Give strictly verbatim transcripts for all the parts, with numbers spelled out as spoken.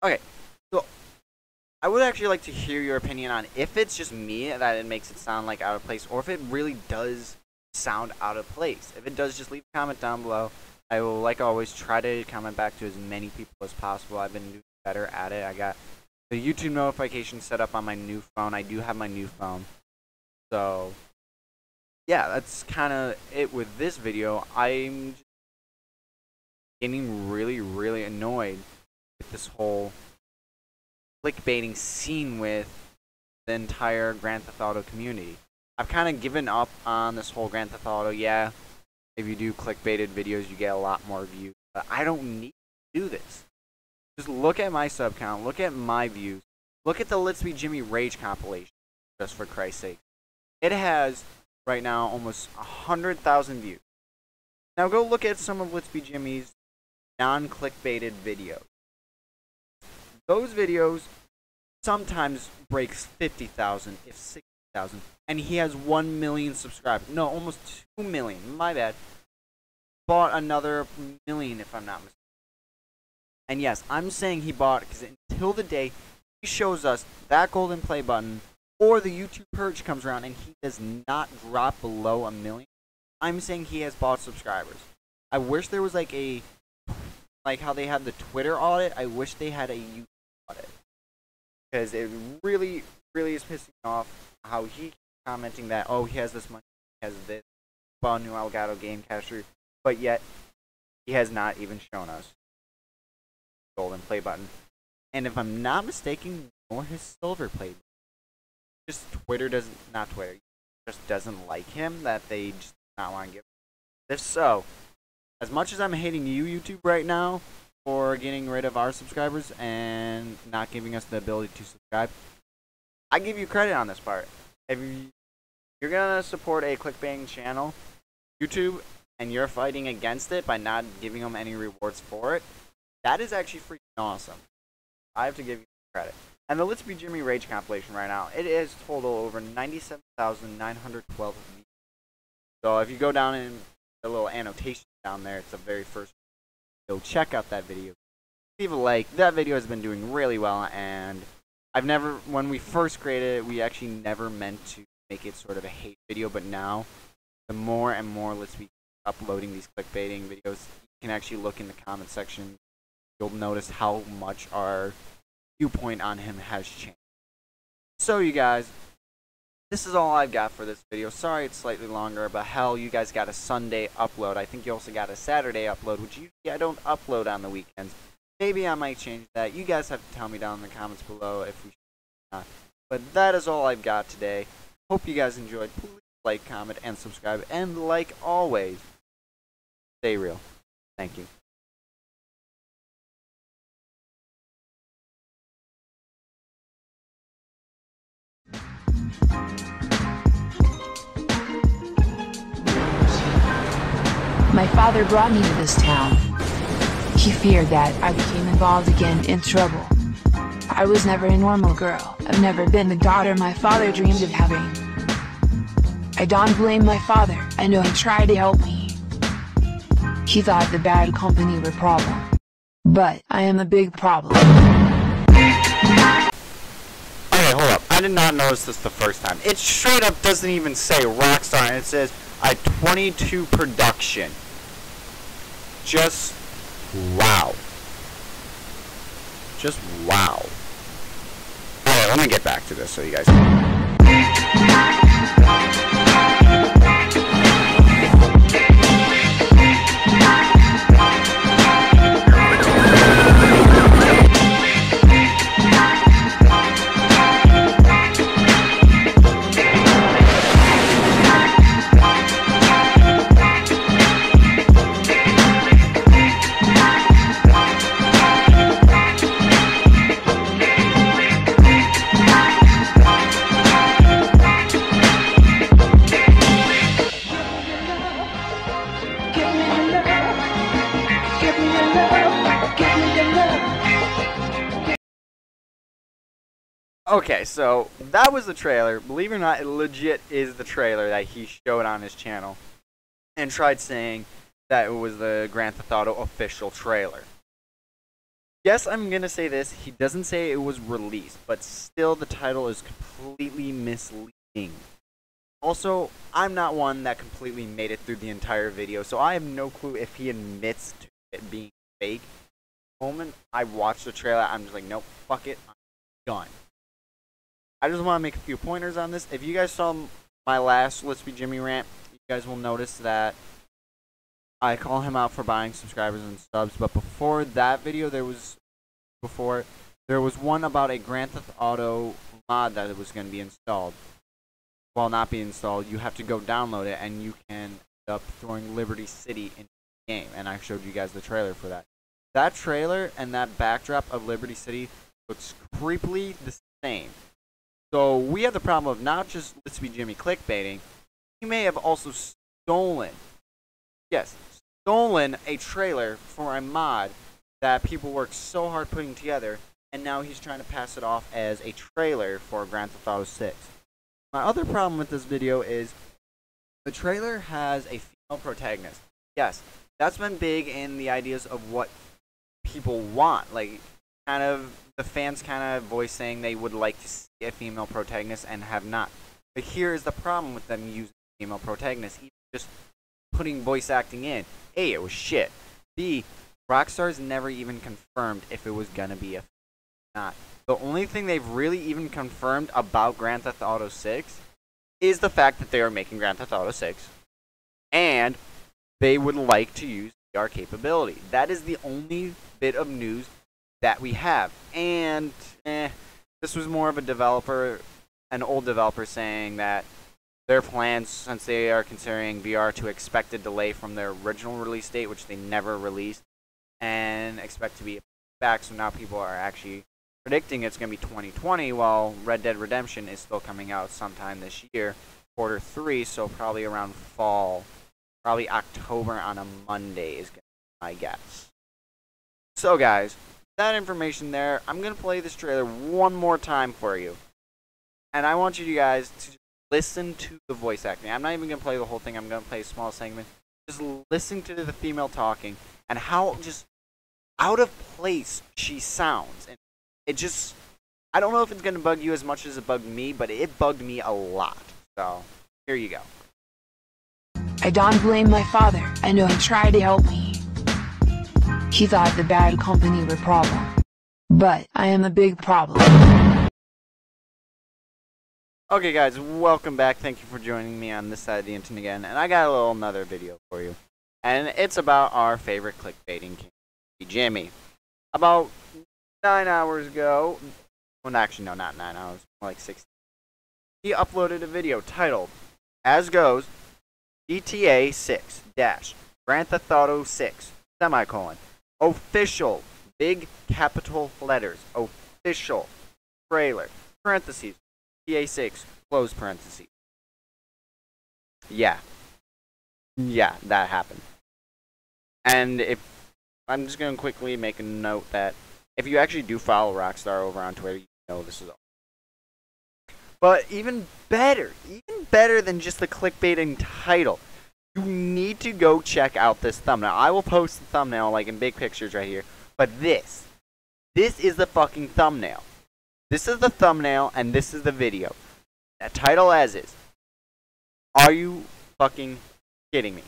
Okay, so I would actually like to hear your opinion on if it's just me that it makes it sound like out of place, or if it really does sound out of place. If it does, just leave a comment down below. I will, like always, try to comment back to as many people as possible. I've been doing better at it. I got the YouTube notification set up on my new phone. I do have my new phone. So, yeah, that's kind of it with this video. I'm just getting really, really annoyed with this whole clickbaiting scene with the entire Grand Theft Auto community. I've kind of given up on this whole Grand Theft Auto. Yeah, if you do clickbaited videos, you get a lot more views. But I don't need to do this. Just look at my sub count. Look at my views. Look at the LispyJimmy Rage compilation, just for Christ's sake. It has, right now, almost one hundred thousand views. Now go look at some of LispyJimmy's non-clickbaited videos. Those videos sometimes breaks fifty thousand, if sixty thousand, and he has one million subscribers. No, almost two million, my bad. Bought another million, if I'm not mistaken. And yes, I'm saying he bought because until the day he shows us that golden play button or the YouTube purge comes around and he does not drop below a million, I'm saying he has bought subscribers. I wish there was like a, like how they had the Twitter audit, I wish they had a YouTube audit. Because it really, really is pissing me off how he keeps commenting that, oh, he has this money, he has this, bought a new Elgato game caster, but yet he has not even shown us the golden play button. And if I'm not mistaken, nor his silver play button. Just Twitter doesn't, not Twitter, just doesn't like him, that they just not want to give him. If so, as much as I'm hating you, YouTube, right now, for getting rid of our subscribers and not giving us the ability to subscribe, I give you credit on this part. If you're going to support a clickbaiting channel, YouTube, and you're fighting against it by not giving them any rewards for it, that is actually freaking awesome. I have to give you credit. And the LispyJimmy Rage compilation right now, it is total over ninety-seven thousand nine hundred twelve views. So if you go down in the little annotation down there, it's the very first video. Go check out that video. Leave a like. That video has been doing really well, and I've never, when we first created it, we actually never meant to make it sort of a hate video, but now, the more and more let's be uploading these clickbaiting videos, you can actually look in the comment section. You'll notice how much our viewpoint on him has changed. So, you guys, this is all I've got for this video. Sorry it's slightly longer, but hell, you guys got a Sunday upload. I think you also got a Saturday upload, which usually I don't upload on the weekends. Maybe I might change that. You guys have to tell me down in the comments below if we should or not. But that is all I've got today. Hope you guys enjoyed. Please like, comment, and subscribe. And like always, stay real. Thank you. My father brought me to this town. He feared that I became involved again in trouble. I was never a normal girl. I've never been the daughter my father dreamed of having. I don't blame my father. I know he tried to help me. He thought the bad company were a problem. But I am a big problem. Okay, hold up. I did not notice this the first time. It straight up doesn't even say Rockstar, and it says a twenty-two production. Just wow. Just wow. Alright, let me get back to this so you guys Okay, so that was the trailer. Believe it or not, it legit is the trailer that he showed on his channel and tried saying that it was the Grand Theft Auto official trailer. Yes, I'm going to say this. He doesn't say it was released, but still the title is completely misleading. Also, I'm not one that completely made it through the entire video, so I have no clue if he admits to it being fake. The moment I watched the trailer, I'm just like, nope, fuck it, I'm done. I just want to make a few pointers on this. If you guys saw my last LispyJimmy rant, you guys will notice that I call him out for buying subscribers and subs, but before that video, there was before there was one about a Grand Theft Auto mod that was going to be installed. While not being installed, you have to go download it, and you can end up throwing Liberty City into the game. And I showed you guys the trailer for that. That trailer and that backdrop of Liberty City looks creepily the same. So we have the problem of not just LispyJimmy clickbaiting, he may have also stolen, yes, stolen a trailer for a mod that people worked so hard putting together, and now he's trying to pass it off as a trailer for Grand Theft Auto six. My other problem with this video is the trailer has a female protagonist. Yes, that's been big in the ideas of what people want. Like, kind of, the fans kind of voice saying they would like to see a female protagonist and have not. But here is the problem with them using female protagonists, even just putting voice acting in. A, it was shit. B, Rockstar's never even confirmed if it was gonna be a not. The only thing they've really even confirmed about Grand Theft Auto six is the fact that they are making Grand Theft Auto six, and they would like to use V R capability. That is the only bit of news that we have. And eh, this was more of a developer, an old developer, saying that their plans, since they are considering V R, to expect a delay from their original release date, which they never released, and expect to be back. So now people are actually predicting it's going to be twenty twenty, while Red Dead Redemption is still coming out sometime this year, quarter three, so probably around fall, probably October on a Monday is going to be my guess. So guys, that information there, I'm going to play this trailer one more time for you, and I want you guys to listen to the voice acting. I'm not even going to play the whole thing, I'm going to play a small segment. Just listen to the female talking, and how just out of place she sounds. And it just, I don't know if it's going to bug you as much as it bugged me, but it bugged me a lot. So, here you go. I don't blame my father. I know he tried to help me. He thought the bad company were problem. But, I am a big problem. Okay guys, welcome back. Thank you for joining me on this side of the internet again. And I got a little another video for you. And it's about our favorite clickbaiting king, Jimmy. About Nine hours ago, well, actually, no, not nine hours, like six. He uploaded a video titled, "As Goes, G T A six dash Grand Theft Auto six semicolon official big capital letters official trailer parentheses G T A six close parentheses." Yeah, yeah, that happened. And if I'm just gonna quickly make a note that, if you actually do follow Rockstar over on Twitter, you know this is all. But even better, even better than just the clickbaiting title, you need to go check out this thumbnail. I will post the thumbnail, like, in big pictures right here. But this, this is the fucking thumbnail. This is the thumbnail, and this is the video. That title as is. Are you fucking kidding me?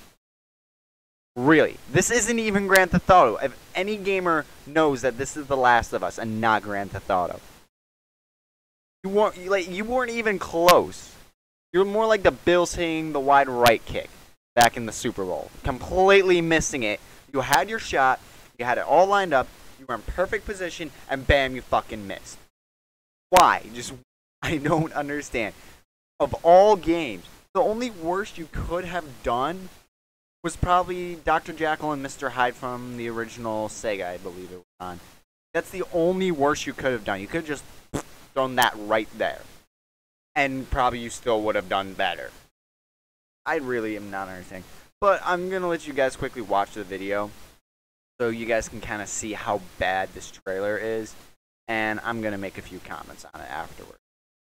Really, this isn't even Grand Theft Auto. If any gamer knows that this is The Last of Us and not Grand Theft Auto, you weren't, you, like, you weren't even close. You were more like the Bills hitting the wide right kick back in the Super Bowl. Completely missing it. You had your shot, you had it all lined up, you were in perfect position, and bam, you fucking missed. Why? Just, I don't understand. Of all games, the only worst you could have done was probably Doctor Jekyll and Mister Hyde from the original Sega, I believe it was on. That's the only worst you could have done. You could have just thrown that right there, and probably you still would have done better. I really am not understanding. But I'm going to let you guys quickly watch the video, so you guys can kind of see how bad this trailer is, and I'm going to make a few comments on it afterwards.